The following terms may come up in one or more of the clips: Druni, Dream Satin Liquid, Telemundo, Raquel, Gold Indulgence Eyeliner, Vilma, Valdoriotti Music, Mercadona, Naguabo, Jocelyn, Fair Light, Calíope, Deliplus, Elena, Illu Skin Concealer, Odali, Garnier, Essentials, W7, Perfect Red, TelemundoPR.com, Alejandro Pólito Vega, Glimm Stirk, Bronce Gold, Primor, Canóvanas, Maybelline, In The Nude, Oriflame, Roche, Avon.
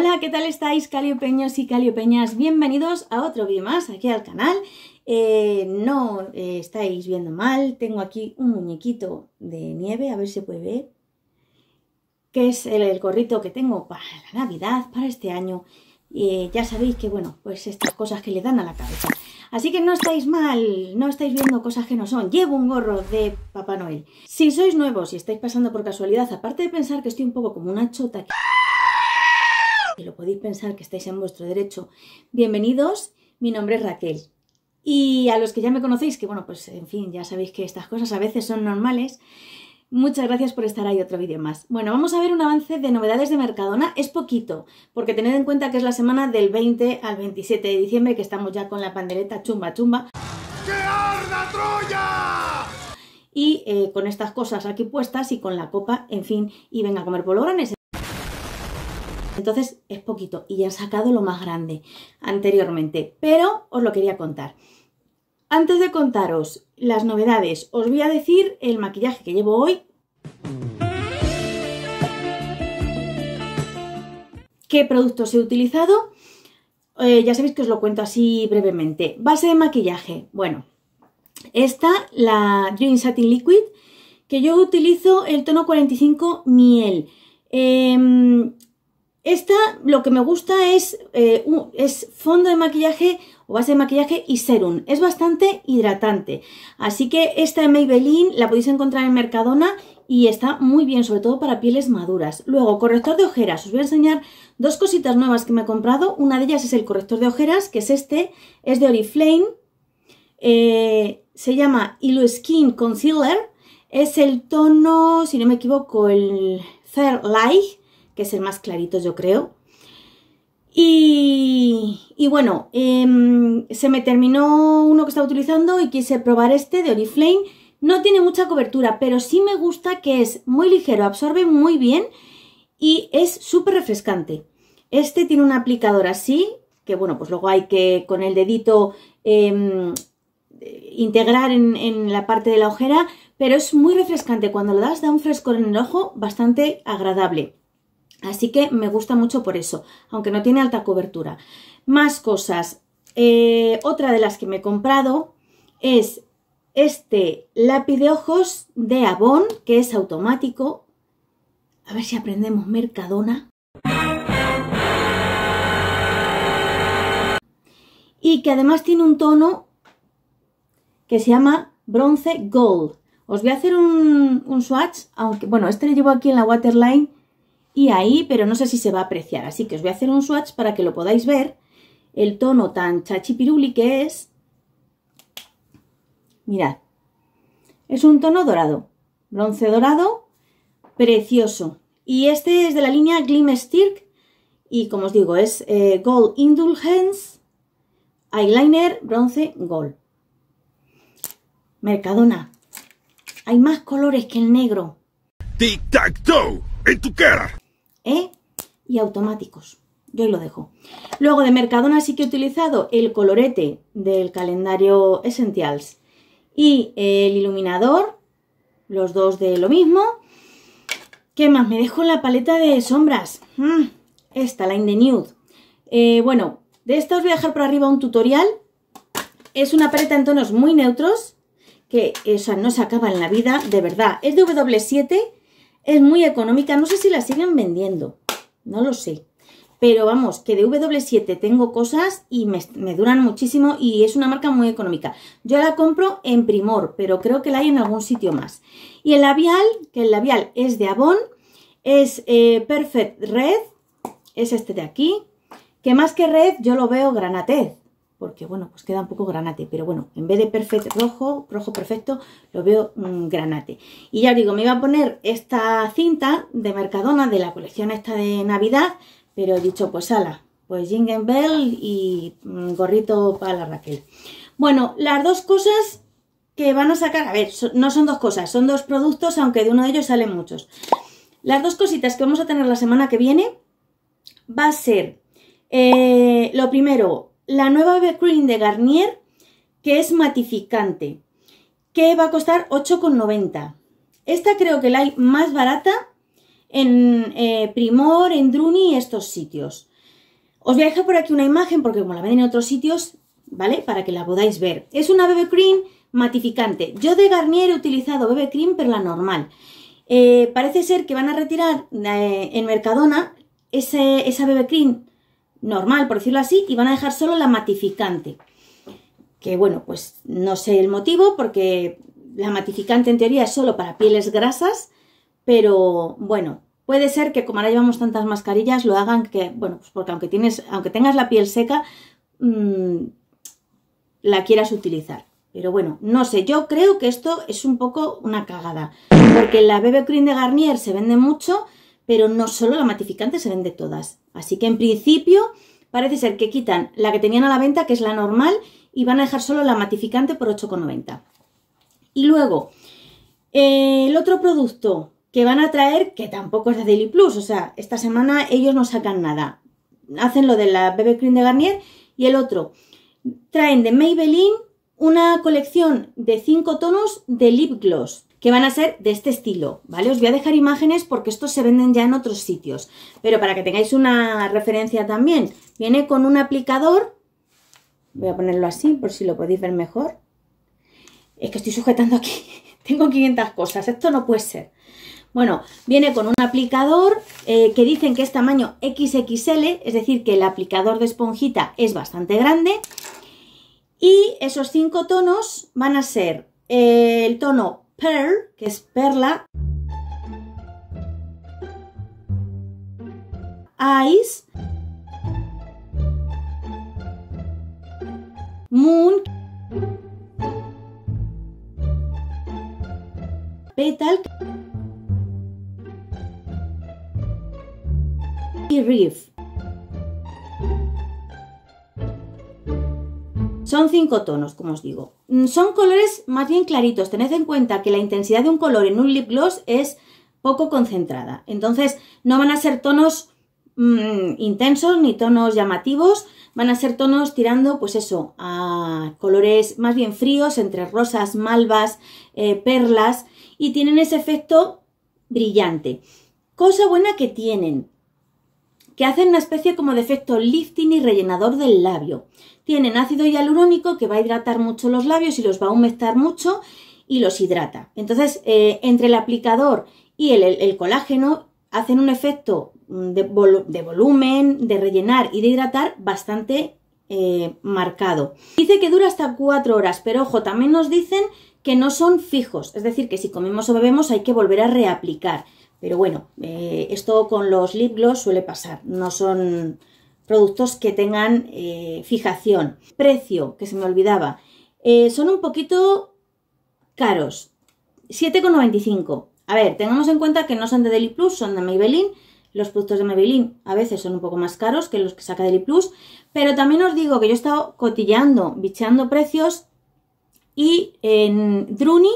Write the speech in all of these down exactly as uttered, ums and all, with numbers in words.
Hola, ¿qué tal estáis, caliopeños y caliopeñas? Bienvenidos a otro vídeo más aquí al canal. Eh, no eh, estáis viendo mal, tengo aquí un muñequito de nieve, a ver si se puede ver, que es el, el gorrito que tengo para la Navidad, para este año. Eh, ya sabéis que, bueno, pues estas cosas que le dan a la cabeza. Así que no estáis mal, no estáis viendo cosas que no son. Llevo un gorro de Papá Noel. Si sois nuevos y estáis pasando por casualidad, aparte de pensar que estoy un poco como una chota, que... que lo podéis pensar, que estáis en vuestro derecho. Bienvenidos, mi nombre es Raquel. Y a los que ya me conocéis, que bueno, pues en fin, ya sabéis que estas cosas a veces son normales. Muchas gracias por estar ahí, otro vídeo más. Bueno, vamos a ver un avance de novedades de Mercadona. Es poquito, porque tened en cuenta que es la semana del veinte al veintisiete de diciembre, que estamos ya con la pandereta chumba chumba. ¡Que arda Troya! Y eh, con estas cosas aquí puestas y con la copa, en fin, y venga a comer polvorones. Entonces es poquito y ya han sacado lo más grande anteriormente, pero os lo quería contar. Antes de contaros las novedades, os voy a decir el maquillaje que llevo hoy, qué productos he utilizado. Eh, ya sabéis que os lo cuento así brevemente. Base de maquillaje, bueno, esta, la Dream Satin Liquid, que yo utilizo el tono cuarenta y cinco miel. Eh, Esta lo que me gusta es, eh, un, es fondo de maquillaje o base de maquillaje y serum. Es bastante hidratante. Así que esta de Maybelline la podéis encontrar en Mercadona y está muy bien, sobre todo para pieles maduras. Luego, corrector de ojeras. Os voy a enseñar dos cositas nuevas que me he comprado. Una de ellas es el corrector de ojeras, que es este. Es de Oriflame. Eh, se llama Illu Skin Concealer. Es el tono, si no me equivoco, el Fair Light, que es el más clarito, yo creo. Y, y bueno, eh, se me terminó uno que estaba utilizando y quise probar este de Oriflame. No tiene mucha cobertura, pero sí me gusta que es muy ligero, absorbe muy bien y es súper refrescante. Este tiene un aplicador así, que bueno, pues luego hay que con el dedito eh, integrar en, en la parte de la ojera, pero es muy refrescante. Cuando lo das, da un frescor en el ojo bastante agradable. Así que me gusta mucho por eso, aunque no tiene alta cobertura. Más cosas. Eh, otra de las que me he comprado es este lápiz de ojos de Avon, que es automático. A ver si aprendemos Mercadona. Y que además tiene un tono que se llama Bronce Gold. Os voy a hacer un, un swatch, aunque bueno, este lo llevo aquí en la waterline y ahí, pero no sé si se va a apreciar, así que os voy a hacer un swatch para que lo podáis ver, el tono tan chachipiruli que es. Mirad, es un tono dorado, bronce dorado, precioso. Y este es de la línea Glimm Stirk y como os digo, es eh, Gold Indulgence Eyeliner Bronce Gold. Mercadona, hay más colores que el negro. Tic-tac-toe en tu cara. ¿Eh? Y automáticos. Yo ahí lo dejo. Luego de Mercadona sí que he utilizado el colorete del calendario Essentials y el iluminador, los dos de lo mismo. ¿Qué más? Me dejo la paleta de sombras. Mm, esta, la In The Nude. Eh, bueno, de esta os voy a dejar por arriba un tutorial. Es una paleta en tonos muy neutros, que o sea, no se acaba en la vida, de verdad. Es de doble u siete. Es muy económica, no sé si la siguen vendiendo, no lo sé. Pero vamos, que de doble u siete tengo cosas y me, me duran muchísimo y es una marca muy económica. Yo la compro en Primor, pero creo que la hay en algún sitio más. Y el labial, que el labial es de Avon, es eh, Perfect Red, es este de aquí. Que más que red, yo lo veo granate, porque bueno, pues queda un poco granate. Pero bueno, en vez de perfect rojo, rojo perfecto, lo veo mmm, granate. Y ya os digo, me iba a poner esta cinta de Mercadona, de la colección esta de Navidad, pero he dicho, pues ala, pues Jingle Bell y mmm, gorrito para la Raquel. Bueno, las dos cosas que van a sacar, a ver, so, no son dos cosas, son dos productos, aunque de uno de ellos salen muchos. Las dos cositas que vamos a tener la semana que viene va a ser, eh, lo primero, la nueva B B Cream de Garnier, que es matificante, que va a costar ocho con noventa. Esta creo que la hay más barata en eh, Primor, en Druni y estos sitios. Os voy a dejar por aquí una imagen porque como la ven en otros sitios, ¿vale? Para que la podáis ver. Es una B B Cream matificante. Yo de Garnier he utilizado B B Cream, pero la normal. Eh, parece ser que van a retirar eh, en Mercadona ese, esa B B Cream normal, por decirlo así, y van a dejar solo la matificante. Que bueno, pues no sé el motivo, porque la matificante en teoría es solo para pieles grasas, pero bueno... Puede ser que como ahora llevamos tantas mascarillas lo hagan que, bueno, pues porque aunque, tienes, aunque tengas la piel seca, mmm, la quieras utilizar. Pero bueno, no sé, yo creo que esto es un poco una cagada. Porque la B B Cream de Garnier se vende mucho, pero no solo la matificante, se vende todas. Así que en principio parece ser que quitan la que tenían a la venta, que es la normal, y van a dejar solo la matificante por ocho con noventa. Y luego, eh, el otro producto... que van a traer, que tampoco es de Deliplus, o sea, esta semana ellos no sacan nada. Hacen lo de la B B Cream de Garnier y el otro. Traen de Maybelline una colección de cinco tonos de lip gloss, que van a ser de este estilo, ¿vale? Os voy a dejar imágenes porque estos se venden ya en otros sitios, pero para que tengáis una referencia también. Viene con un aplicador, voy a ponerlo así por si lo podéis ver mejor. Es que estoy sujetando aquí, tengo quinientas cosas, esto no puede ser. Bueno, viene con un aplicador eh, que dicen que es tamaño equis equis ele, es decir, que el aplicador de esponjita es bastante grande. Y esos cinco tonos van a ser eh, el tono Pearl, que es perla, Ice, Moon, Petal y Riff. Son cinco tonos, como os digo. Son colores más bien claritos. Tened en cuenta que la intensidad de un color en un lip gloss es poco concentrada. Entonces no van a ser tonos mmm, intensos ni tonos llamativos. Van a ser tonos tirando, pues eso, a colores más bien fríos, entre rosas, malvas, eh, perlas. Y tienen ese efecto brillante. Cosa buena que tienen, que hacen una especie como de efecto lifting y rellenador del labio. Tienen ácido hialurónico que va a hidratar mucho los labios y los va a humectar mucho y los hidrata. Entonces, eh, entre el aplicador y el, el, el colágeno hacen un efecto de, vol- de volumen, de rellenar y de hidratar bastante eh, marcado. Dice que dura hasta cuatro horas, pero ojo, también nos dicen que no son fijos. Es decir, que si comemos o bebemos hay que volver a reaplicar. Pero bueno, eh, esto con los lip gloss suele pasar, no son productos que tengan eh, fijación. Precio, que se me olvidaba, eh, son un poquito caros, siete con noventa y cinco. A ver, tengamos en cuenta que no son de Deliplus, son de Maybelline. Los productos de Maybelline a veces son un poco más caros que los que saca Deliplus, pero también os digo que yo he estado cotilleando, bicheando precios y en Druni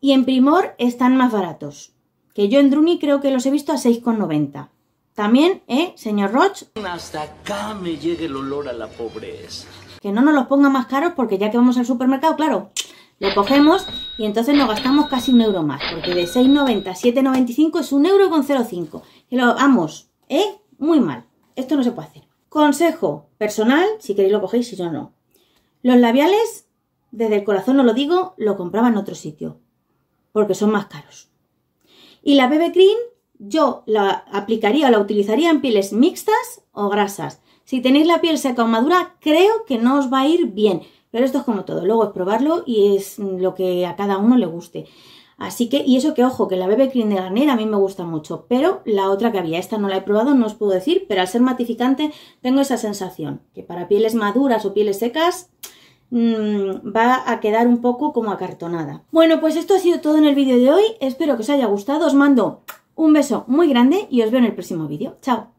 y en Primor están más baratos. Que yo en Druni creo que los he visto a seis con noventa. También, ¿eh, señor Roche? Hasta acá me llegue el olor a la pobreza. Que no nos los ponga más caros porque ya que vamos al supermercado, claro, lo cogemos y entonces nos gastamos casi un euro más. Porque de seis con noventa a siete con noventa y cinco es un euro con cero coma cinco. Que lo vamos, ¿eh? Muy mal. Esto no se puede hacer. Consejo personal, si queréis lo cogéis, si yo no. Los labiales, desde el corazón os lo digo, lo compraba en otro sitio. Porque son más caros. Y la B B Cream yo la aplicaría o la utilizaría en pieles mixtas o grasas. Si tenéis la piel seca o madura, creo que no os va a ir bien. Pero esto es como todo, luego es probarlo y es lo que a cada uno le guste. Así que, y eso que ojo, que la B B Cream de Garnier a mí me gusta mucho. Pero la otra que había, esta no la he probado, no os puedo decir. Pero al ser matificante tengo esa sensación, que para pieles maduras o pieles secas... va a quedar un poco como acartonada. Bueno, pues esto ha sido todo en el vídeo de hoy. Espero que os haya gustado. Os mando un beso muy grande y os veo en el próximo vídeo. Chao.